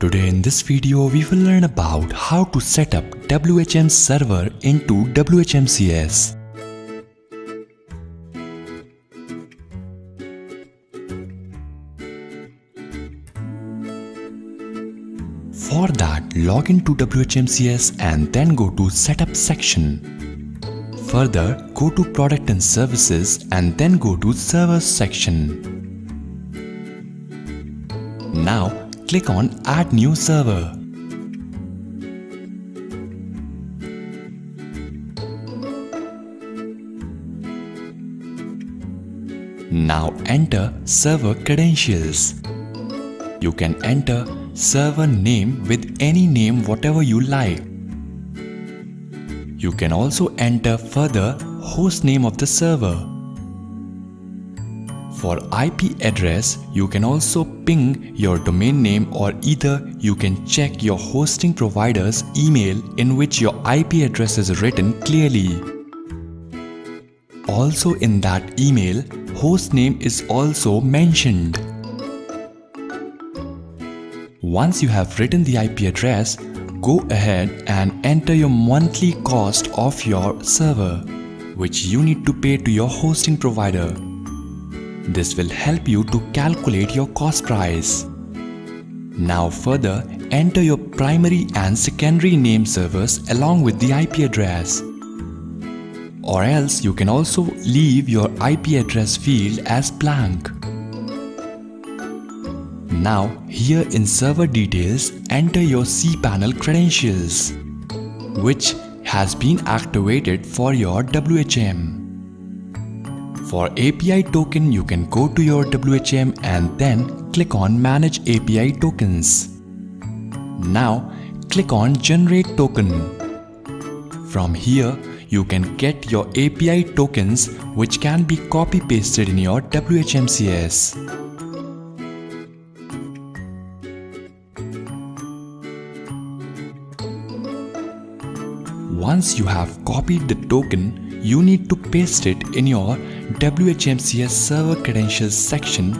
Today in this video we will learn about how to set up WHM server into WHMCS. For that, log in to WHMCS and then go to setup section. Further, go to product and services and then go to server section. Now click on Add New Server. Now enter server credentials. You can enter server name with any name whatever you like. You can also enter further host name of the server. For IP address, you can also ping your domain name, or either you can check your hosting provider's email in which your IP address is written clearly. Also in that email, host name is also mentioned. Once you have written the IP address, go ahead and enter your monthly cost of your server, which you need to pay to your hosting provider. This will help you to calculate your cost price. Now further, enter your primary and secondary name servers along with the IP address. Or else you can also leave your IP address field as blank. Now here in server details, enter your cPanel credentials, which has been activated for your WHM. For API token, you can go to your WHM and then click on Manage API Tokens. Now click on Generate Token. From here, you can get your API tokens, which can be copy-pasted in your WHMCS. Once you have copied the token, you need to paste it in your WHMCS server credentials section.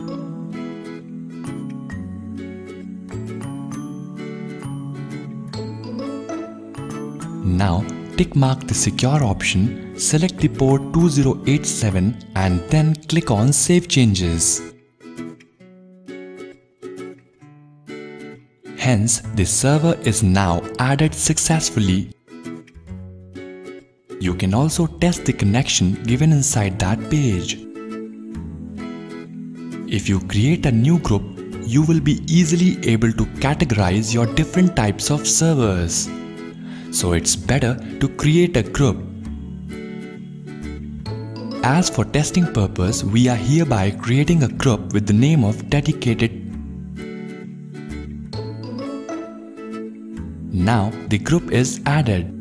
Now tick mark the secure option, select the port 2087 and then click on Save Changes. Hence, the server is now added successfully. You can also test the connection given inside that page. If you create a new group, you will be easily able to categorize your different types of servers. So it's better to create a group. As for testing purpose, we are hereby creating a group with the name of Dedicated. Now the group is added.